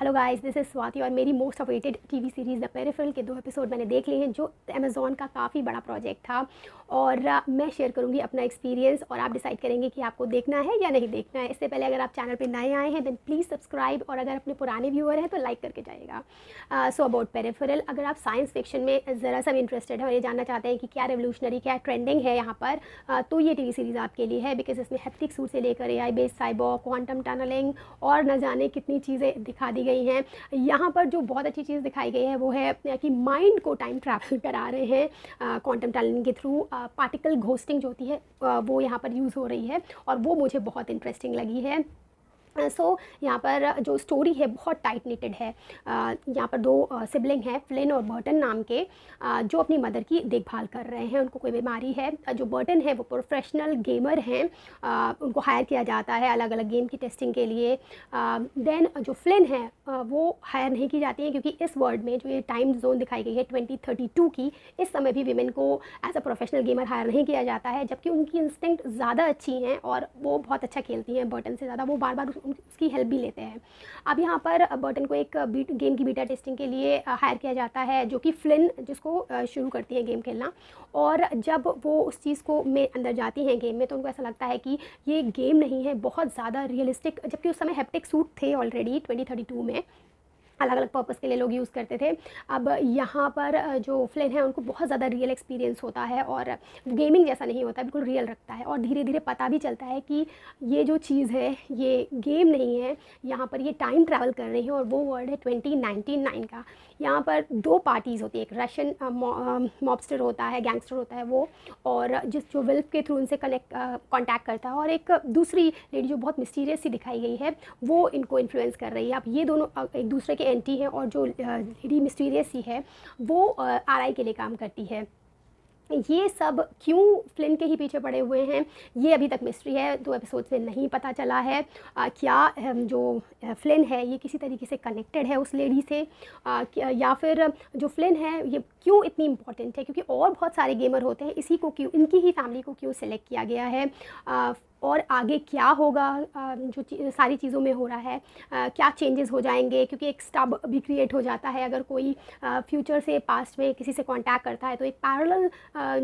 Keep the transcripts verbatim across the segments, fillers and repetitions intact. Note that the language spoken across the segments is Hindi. Hello guys, this is Swati और मेरी most awaited TV series the peripheral के दो एपिसोड मैंने देख लिए हैं, जो अमेज़ॉन का काफ़ी बड़ा प्रोजेक्ट था। और मैं शेयर करूंगी अपना एक्सपीरियंस और आप डिसाइड करेंगे कि आपको देखना है या नहीं देखना है। इससे पहले अगर आप चैनल पे नए आए हैं देन प्लीज़ सब्सक्राइब, और अगर अपने पुराने व्यूअर हैं तो लाइक करके जाइएगा। सो अबाउट पेरिफेरल, अगर आप साइंस फिक्शन में ज़रा सा भी इंटरेस्टेड हैं और ये जानना चाहते हैं कि क्या रेवोल्यूशनरी, क्या ट्रेंडिंग है यहाँ पर, uh, तो ये टी वी सीरीज़ आपके लिए है, बिकॉज इसमें हेप्टिक सूट से लेकर A I based cyborg, quantum tunnelling और न जाने कितनी चीज़ें दिखा दी गई हैं। यहाँ पर जो बहुत अच्छी चीज़ दिखाई गई है वो है कि माइंड को टाइम ट्रैवल करा रहे हैं क्वांटम टनलिंग के थ्रू। पार्टिकल घोस्टिंग जो होती है आ, वो यहाँ पर यूज़ हो रही है और वो मुझे बहुत इंटरेस्टिंग लगी है। सो so, यहाँ पर जो स्टोरी है बहुत टाइट निटेड है। यहाँ पर दो सिबलिंग हैं, फ्लिन और बर्टन नाम के, जो अपनी मदर की देखभाल कर रहे हैं। उनको कोई बीमारी है। जो बर्टन है वो प्रोफेशनल गेमर हैं, उनको हायर किया जाता है अलग अलग गेम की टेस्टिंग के लिए। देन जो फ्लिन है वो हायर नहीं की जाती है, क्योंकि इस वर्ल्ड में जो ये टाइम जोन दिखाई गई है ट्वेंटी थर्टी टू की, इस समय भी वीमेन को as a professional gamer hire नहीं किया जाता है, जबकि उनकी इंस्टिंक्ट ज़्यादा अच्छी हैं और वो बहुत अच्छा खेलती हैं बर्टन से ज़्यादा। वो बार बार उसकी हेल्प भी लेते हैं। अब यहाँ पर बर्टन को एक बीट गेम की बीटा टेस्टिंग के लिए हायर किया जाता है, जो कि फ्लिन जिसको शुरू करती है गेम खेलना। और जब वो उस चीज़ को में अंदर जाती हैं गेम में, तो उनको ऐसा लगता है कि ये गेम नहीं है, बहुत ज़्यादा रियलिस्टिक, जबकि उस समय हैप्टिक सूट थे ऑलरेडी ट्वेंटी थर्टी टू में, अलग अलग पर्पस के लिए लोग यूज़ करते थे। अब यहाँ पर जो फ्लिन है उनको बहुत ज़्यादा रियल एक्सपीरियंस होता है और गेमिंग जैसा नहीं होता, बिल्कुल रियल रखता है। और धीरे धीरे पता भी चलता है कि ये जो चीज़ है ये गेम नहीं है, यहाँ पर ये टाइम ट्रैवल कर रही है, और वो वर्ल्ड है ट्वेंटी नाइन्टी नाइन का। यहाँ पर दो पार्टीज़ होती है, एक रशियन मॉबस्टर मौ, होता है, गैंगस्टर होता है वो, और जिस जो वेल्फ के थ्रू उनसे कनेक्ट कॉन्टैक्ट करता है, और एक दूसरी लेडी जो बहुत मिस्टीरियस सी दिखाई गई है वो इनको इन्फ्लुएंस कर रही है। अब ये दोनों एक दूसरे के एंटी है, और जो लेडी मिस्टीरियस ही है वो आर आई के लिए काम करती है। ये सब क्यों फ्लिन के ही पीछे पड़े हुए हैं, ये अभी तक मिस्ट्री है। दो एपिसोड्स में नहीं पता चला है आ, क्या जो फ्लिन है ये किसी तरीके से कनेक्टेड है उस लेडी से, आ, या फिर जो फ्लिन है ये क्यों इतनी इम्पॉर्टेंट है, क्योंकि और बहुत सारे गेमर होते हैं, इसी को क्यों, इनकी ही फैमिली को क्यों सिलेक्ट किया गया है, आ, और आगे क्या होगा, जो ची, सारी चीज़ों में हो रहा है, आ, क्या चेंजेस हो जाएंगे, क्योंकि एक स्टब भी क्रिएट हो जाता है। अगर कोई आ, फ्यूचर से पास्ट में किसी से कांटेक्ट करता है तो एक पैरेलल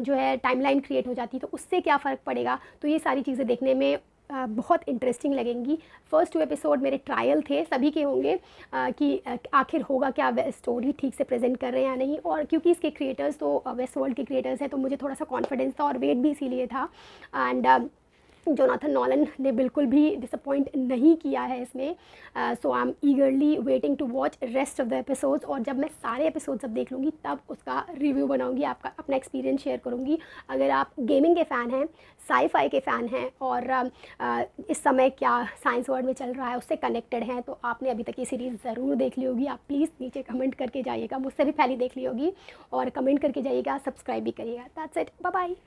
जो है टाइमलाइन क्रिएट हो जाती है, तो उससे क्या फ़र्क पड़ेगा। तो ये सारी चीज़ें देखने में आ, बहुत इंटरेस्टिंग लगेंगी। फ़र्स्ट टू एपिसोड मेरे ट्रायल थे, सभी के होंगे, आ, कि आखिर होगा क्या, स्टोरी ठीक से प्रेजेंट कर रहे हैं या नहीं। और क्योंकि इसके क्रिएटर्स तो वेस्ट वर्ल्ड के क्रिएटर्स हैं, तो मुझे थोड़ा सा कॉन्फिडेंस था और वेट भी इसीलिए था। एंड जोनाथन नॉलन ने बिल्कुल भी डिसअपॉइंट नहीं किया है इसमें। So I am eagerly waiting to watch rest of the episodes, और जब मैं सारे एपिसोड्स अब देख लूँगी तब उसका रिव्यू बनाऊँगी, आपका अपना एक्सपीरियंस शेयर करूँगी। अगर आप गेमिंग के फ़ैन हैं, साईफाई के फ़ैन हैं, और uh, इस समय क्या साइंस वर्ल्ड में चल रहा है उससे कनेक्टेड हैं, तो आपने अभी तक ये सीरीज़ ज़रूर देख ली होगी। आप प्लीज़ नीचे कमेंट करके जाइएगा, मुझसे भी पहले देख ली होगी, और कमेंट करके जाइएगा, सब्सक्राइब भी करिएगा। That's it, bye bye.